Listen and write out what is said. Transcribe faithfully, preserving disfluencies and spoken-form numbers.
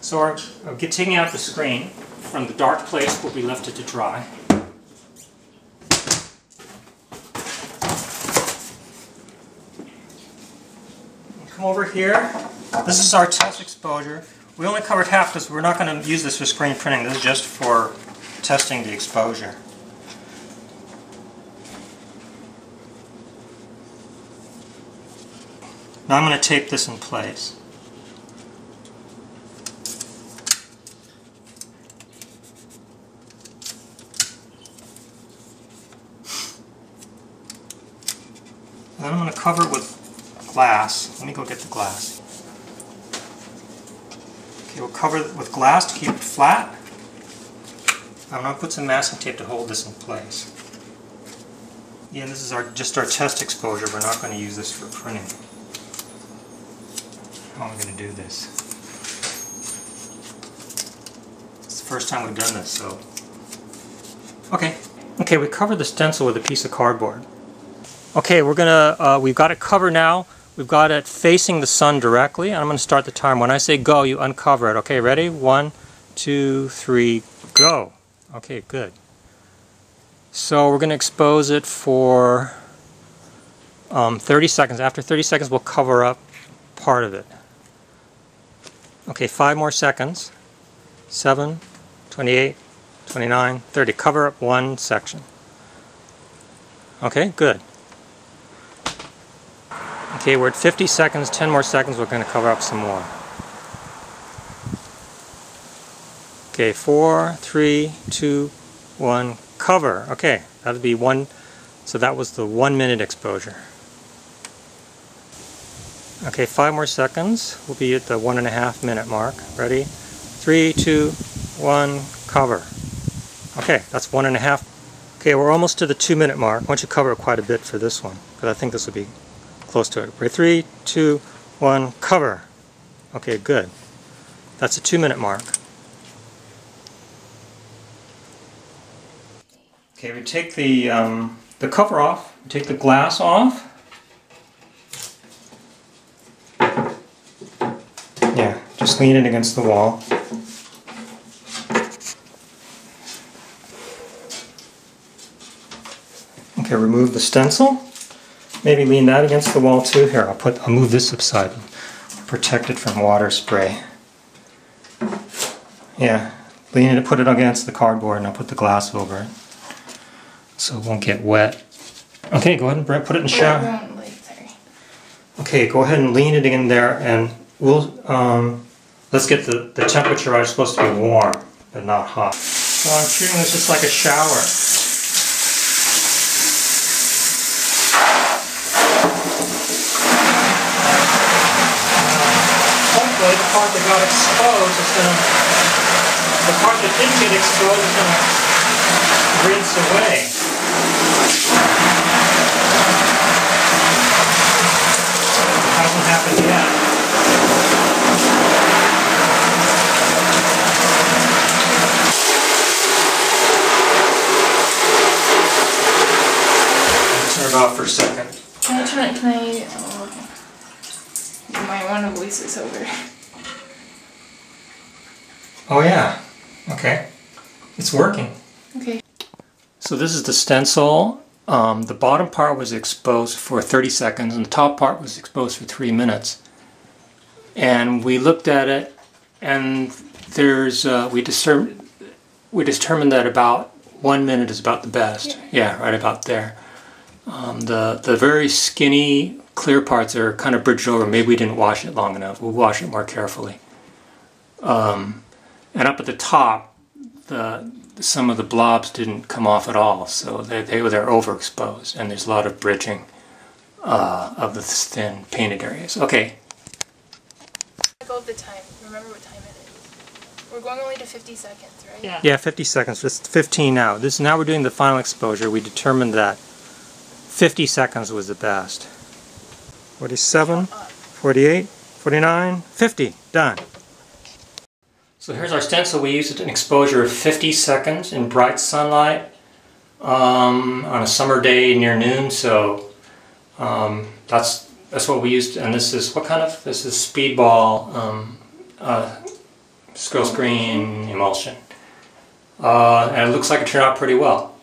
So our, uh, getting out the screen from the dark place where we left it to dry. Come over here. This is our test exposure. We only covered half this. We're not going to use this for screen printing. This is just for testing the exposure. Now I'm going to tape this in place. Then I'm going to cover it with glass. Let me go get the glass. Okay, we'll cover it with glass to keep it flat. I'm going to put some masking tape to hold this in place. Yeah, this is our just our test exposure. We're not going to use this for printing. How am I going to do this? It's the first time we've done this, so... Okay. Okay, we covered the stencil with a piece of cardboard. Okay, we're gonna, uh, we've got it covered now. We've got it facing the sun directly. I'm going to start the timer. When I say go, you uncover it. Okay, ready? One, two, three, go. Okay, good. So we're going to expose it for um, thirty seconds. After thirty seconds, we'll cover up part of it. Okay, five more seconds. seven, twenty-eight, twenty-nine, thirty. Cover up one section. Okay, good. Okay, we're at fifty seconds, ten more seconds, we're going to cover up some more. Okay, four, three, two, one, cover. Okay, that would be one, so that was the one minute exposure. Okay, five more seconds, we'll be at the one and a half minute mark. Ready? Three, two, one, cover. Okay, that's one and a half. Okay, we're almost to the two minute mark. I want you to cover quite a bit for this one, because I think this will be close to it. We're three, two, one, cover. Okay, good. That's a two minute mark. Okay, we take the, um, the cover off, we take the glass off. Yeah, just lean it against the wall. Okay, remove the stencil. Maybe lean that against the wall too. Here, I'll put, I'll move this aside, protect it from water spray. Yeah, lean it, put it against the cardboard, and I'll put the glass over it, so it won't get wet. Okay, go ahead and put it in shower. Okay, go ahead and lean it in there, and we'll um, let's get the the temperature right. It's supposed to be warm, but not hot. So I'm treating this just like a shower. Part that got exposed is gonna, the part that didn't get exposed is gonna rinse away. It hasn't happened yet. Turn it off for a second. Can I try? Can I? Oh, you might want to voice this over. Oh yeah, okay. It's working. Okay. So this is the stencil. Um, the bottom part was exposed for thirty seconds and the top part was exposed for three minutes. And we looked at it and there's, uh, we, discern, we determined that about one minute is about the best. Yeah, yeah, right about there. Um, the, the very skinny clear parts are kind of bridged over. Maybe we didn't wash it long enough. We'll wash it more carefully. Um, And up at the top, the, some of the blobs didn't come off at all, so they, they were they're overexposed, and there's a lot of bridging uh, of the thin painted areas. Okay. Let go of the time. Remember what time it is. We're going only to fifty seconds, right? Yeah. Yeah, fifty seconds. It's fifteen now. This now we're doing the final exposure. We determined that fifty seconds was the best. forty-seven, forty-eight, forty-nine, fifty. Done. So here's our stencil. We used an exposure of fifty seconds in bright sunlight um, on a summer day near noon. So um, that's that's what we used. And this is what kind of this is Speedball um, uh, scroll screen emulsion. Uh, and it looks like it turned out pretty well.